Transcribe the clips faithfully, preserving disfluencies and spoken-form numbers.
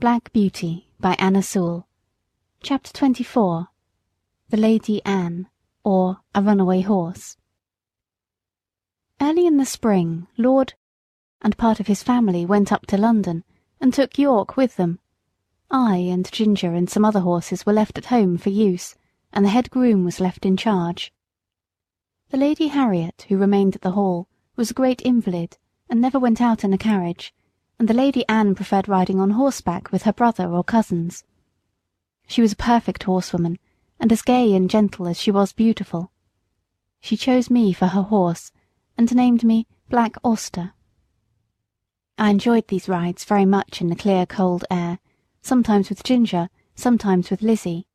Black Beauty by Anna Sewell. Chapter twenty-four. The Lady Anne, or A Runaway Horse. Early in the spring, Lord and part of his family went up to London, and took York with them. I and Ginger and some other horses were left at home for use, and the head groom was left in charge. The Lady Harriet, who remained at the hall, was a great invalid, and never went out in a carriage, and the Lady Anne preferred riding on horseback with her brother or cousins. She was a perfect horsewoman, and as gay and gentle as she was beautiful. She chose me for her horse, and named me Black Auster. I enjoyed these rides very much in the clear, cold air, sometimes with Ginger, sometimes with Lizzie.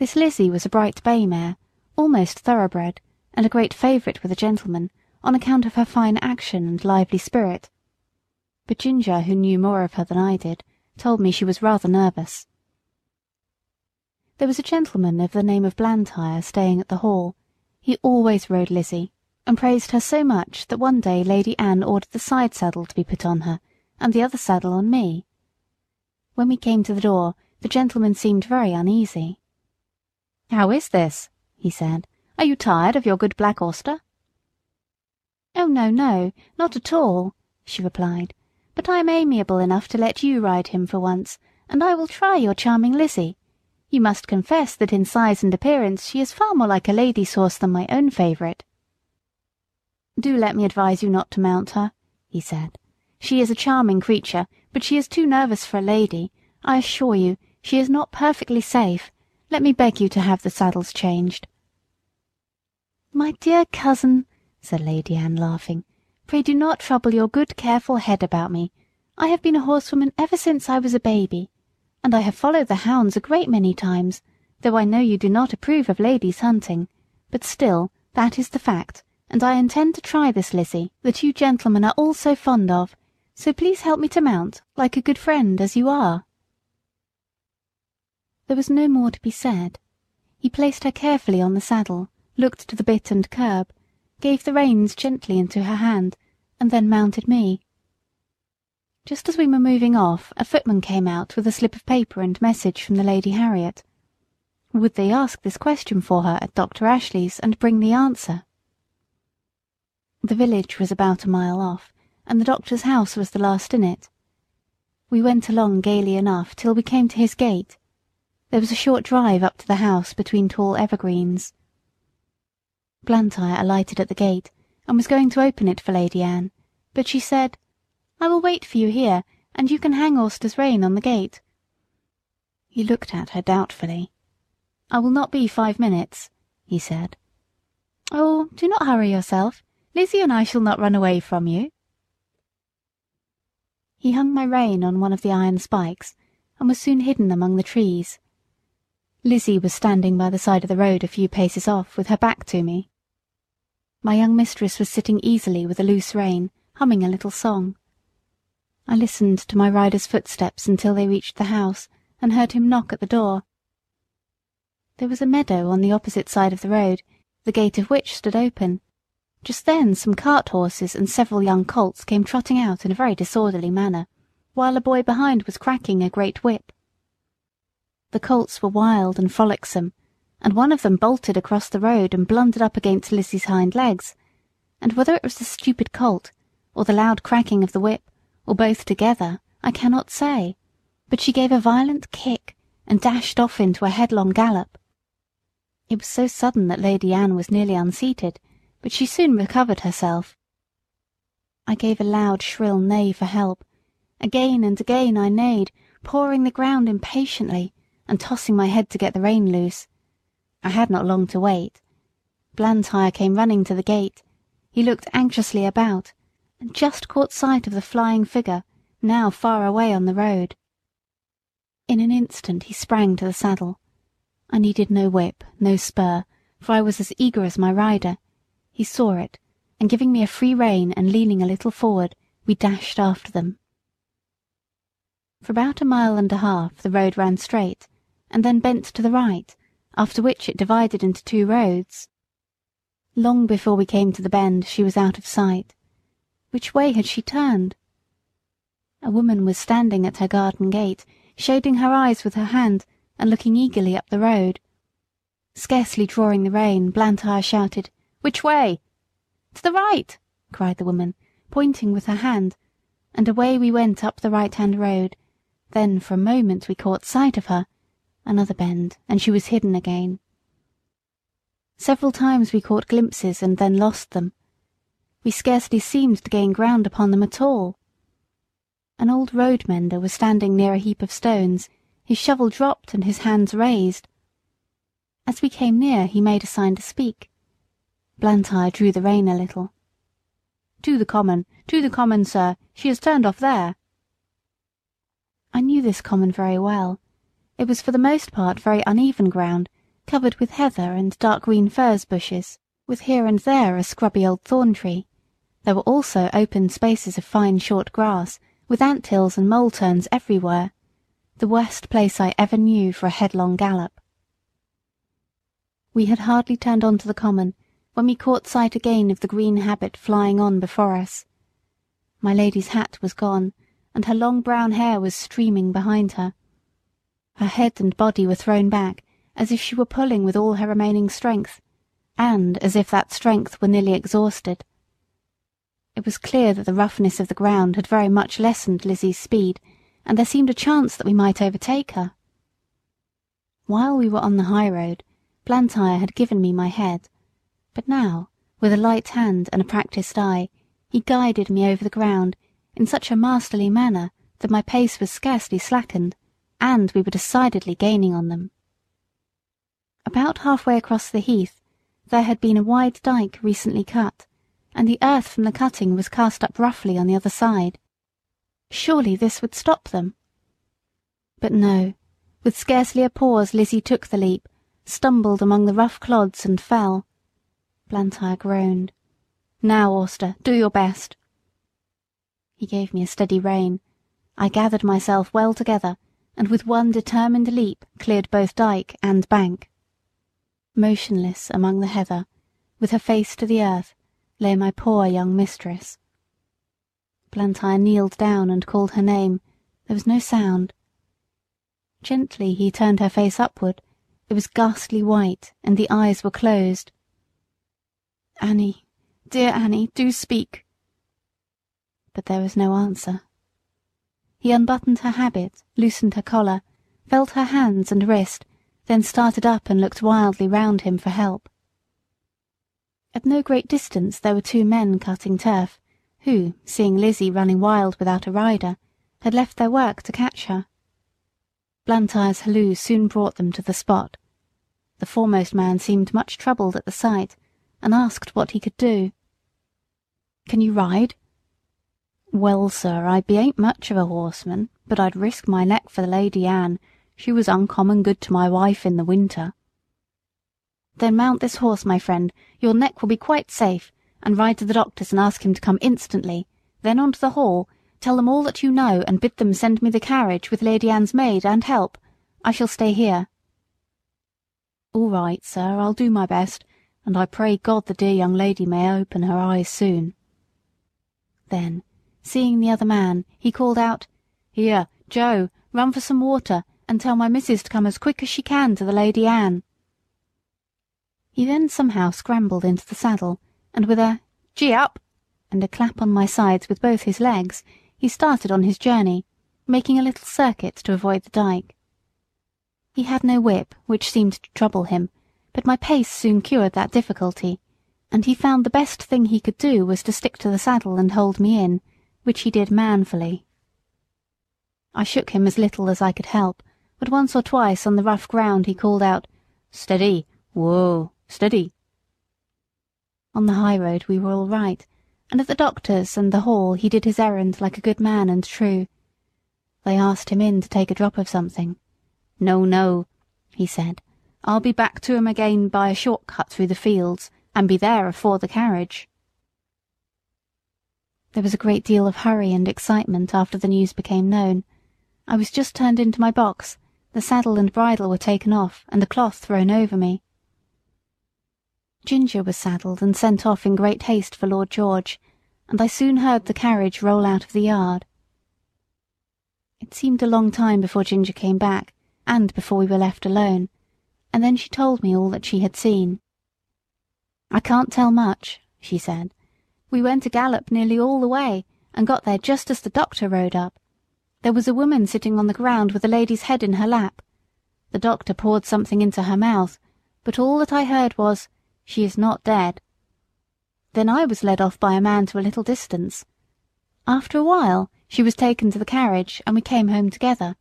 This Lizzie was a bright bay mare, almost thoroughbred, and a great favourite with a gentleman, on account of her fine action and lively spirit. But Ginger, who knew more of her than I did, told me she was rather nervous. There was a gentleman of the name of Blantyre staying at the hall. He always rode Lizzie, and praised her so much that one day Lady Anne ordered the side saddle to be put on her, and the other saddle on me. When we came to the door, the gentleman seemed very uneasy. "How is this?" he said. "Are you tired of your good Black Auster?" "Oh, no, no, not at all," she replied, "but I am amiable enough to let you ride him for once, and I will try your charming Lizzie. You must confess that in size and appearance she is far more like a lady's horse than my own favourite." "Do let me advise you not to mount her," he said. "She is a charming creature, but she is too nervous for a lady. I assure you, she is not perfectly safe. Let me beg you to have the saddles changed." "My dear cousin," said Lady Anne, laughing, "pray do not trouble your good, careful head about me. I have been a horsewoman ever since I was a baby, and I have followed the hounds a great many times, though I know you do not approve of ladies hunting. But still, that is the fact, and I intend to try this Lizzie, that you gentlemen are all so fond of, so please help me to mount, like a good friend as you are." There was no more to be said. He placed her carefully on the saddle, looked to the bit and curb, gave the reins gently into her hand, and then mounted me. Just as we were moving off, a footman came out with a slip of paper and message from the Lady Harriet. Would they ask this question for her at Doctor Ashley's, and bring the answer? The village was about a mile off, and the doctor's house was the last in it. We went along gaily enough till we came to his gate. There was a short drive up to the house between tall evergreens. Blantyre alighted at the gate, and was going to open it for Lady Anne, but she said, "I will wait for you here, and you can hang Auster's rein on the gate." He looked at her doubtfully. "I will not be five minutes," he said. "Oh, do not hurry yourself. Lizzie and I shall not run away from you." He hung my rein on one of the iron spikes, and was soon hidden among the trees. Lizzie was standing by the side of the road a few paces off, with her back to me. My young mistress was sitting easily with a loose rein, humming a little song. I listened to my rider's footsteps until they reached the house, and heard him knock at the door. There was a meadow on the opposite side of the road, the gate of which stood open. Just then some cart-horses and several young colts came trotting out in a very disorderly manner, while a boy behind was cracking a great whip. The colts were wild and frolicsome, and one of them bolted across the road and blundered up against Lizzie's hind legs, and whether it was the stupid colt, or the loud cracking of the whip, or both together, I cannot say, but she gave a violent kick, and dashed off into a headlong gallop. It was so sudden that Lady Anne was nearly unseated, but she soon recovered herself. I gave a loud, shrill neigh for help. Again and again I neighed, pawing the ground impatiently, and tossing my head to get the rein loose. I had not long to wait. Blantyre came running to the gate. He looked anxiously about, and just caught sight of the flying figure, now far away on the road. In an instant he sprang to the saddle. I needed no whip, no spur, for I was as eager as my rider. He saw it, and giving me a free rein and leaning a little forward, we dashed after them. For about a mile and a half the road ran straight, and then bent to the right, after which it divided into two roads. Long before we came to the bend she was out of sight. Which way had she turned? A woman was standing at her garden gate, shading her eyes with her hand and looking eagerly up the road. Scarcely drawing the rein, Blantyre shouted, "Which way?" "To the right," cried the woman, pointing with her hand, and away we went up the right-hand road. Then for a moment we caught sight of her. Another bend, and she was hidden again. Several times we caught glimpses and then lost them. We scarcely seemed to gain ground upon them at all. An old road-mender was standing near a heap of stones, his shovel dropped and his hands raised. As we came near, he made a sign to speak. Blantyre drew the rein a little. "To the common, to the common, sir. She has turned off there." I knew this common very well. It was for the most part very uneven ground, covered with heather and dark green furze bushes, with here and there a scrubby old thorn tree. There were also open spaces of fine short grass, with ant-hills and mole-turns everywhere, the worst place I ever knew for a headlong gallop. We had hardly turned on to the common, when we caught sight again of the green habit flying on before us. My lady's hat was gone, and her long brown hair was streaming behind her. Her head and body were thrown back, as if she were pulling with all her remaining strength, and as if that strength were nearly exhausted. It was clear that the roughness of the ground had very much lessened Lizzie's speed, and there seemed a chance that we might overtake her. While we were on the high road, Blantyre had given me my head, but now, with a light hand and a practised eye, he guided me over the ground in such a masterly manner that my pace was scarcely slackened, and we were decidedly gaining on them. About halfway across the heath, there had been a wide dyke recently cut, and the earth from the cutting was cast up roughly on the other side. Surely this would stop them. But no, with scarcely a pause Lizzie took the leap, stumbled among the rough clods and fell. Blantyre groaned. "Now, Auster, do your best." He gave me a steady rein. I gathered myself well together, and with one determined leap cleared both dyke and bank. Motionless among the heather, with her face to the earth, lay my poor young mistress. Blantyre kneeled down and called her name. There was no sound. Gently he turned her face upward. It was ghastly white, and the eyes were closed. "Annie, dear Annie, do speak." But there was no answer. He unbuttoned her habit, loosened her collar, felt her hands and wrist, then started up and looked wildly round him for help. At no great distance there were two men cutting turf, who, seeing Lizzie running wild without a rider, had left their work to catch her. Blantyre's halloo soon brought them to the spot. The foremost man seemed much troubled at the sight, and asked what he could do. "Can you ride?" "Well, sir, I bean't much of a horseman, but I'd risk my neck for the Lady Anne. She was uncommon good to my wife in the winter." "Then mount this horse, my friend. Your neck will be quite safe, and ride to the doctor's and ask him to come instantly. Then on to the hall. Tell them all that you know, and bid them send me the carriage with Lady Anne's maid and help. I shall stay here." "All right, sir, I'll do my best, and I pray God the dear young lady may open her eyes soon." Then, seeing the other man, he called out, "Here, Joe, run for some water, and tell my missus to come as quick as she can to the Lady Anne." He then somehow scrambled into the saddle, and with a "Gee up!" and a clap on my sides with both his legs, he started on his journey, making a little circuit to avoid the dyke. He had no whip, which seemed to trouble him, but my pace soon cured that difficulty, and he found the best thing he could do was to stick to the saddle and hold me in, which he did manfully. I shook him as little as I could help, but once or twice on the rough ground he called out, "Steady! Whoa! Steady!" On the high road we were all right, and at the doctor's and the hall he did his errand like a good man and true. They asked him in to take a drop of something. "No, no," he said. "I'll be back to him again by a short cut through the fields, and be there afore the carriage." There was a great deal of hurry and excitement after the news became known. I was just turned into my box, the saddle and bridle were taken off, and a cloth thrown over me. Ginger was saddled and sent off in great haste for Lord George, and I soon heard the carriage roll out of the yard. It seemed a long time before Ginger came back, and before we were left alone, and then she told me all that she had seen. "I can't tell much," she said. "We went a gallop nearly all the way, and got there just as the doctor rode up. There was a woman sitting on the ground with a lady's head in her lap. The doctor poured something into her mouth, but all that I heard was, 'She is not dead.' Then I was led off by a man to a little distance. After a while she was taken to the carriage, and we came home together.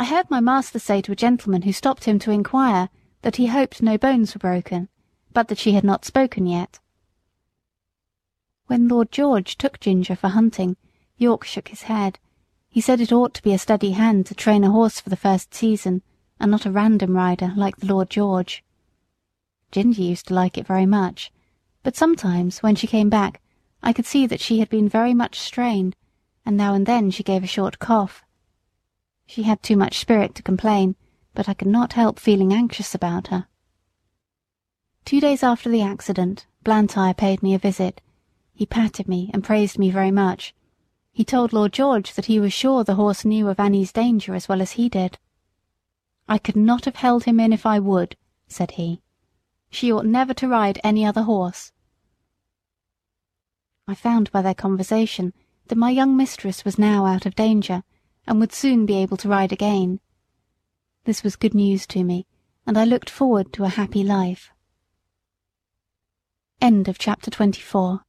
I heard my master say to a gentleman who stopped him to inquire that he hoped no bones were broken, but that she had not spoken yet." When Lord George took Ginger for hunting, York shook his head. He said it ought to be a steady hand to train a horse for the first season, and not a random rider like the Lord George. Ginger used to like it very much, but sometimes, when she came back, I could see that she had been very much strained, and now and then she gave a short cough. She had too much spirit to complain, but I could not help feeling anxious about her. Two days after the accident, Blantyre paid me a visit. He patted me and praised me very much. He told Lord George that he was sure the horse knew of Annie's danger as well as he did. "I could not have held him in if I would," said he. "She ought never to ride any other horse." I found by their conversation that my young mistress was now out of danger, and would soon be able to ride again. This was good news to me, and I looked forward to a happy life. End of chapter twenty-four.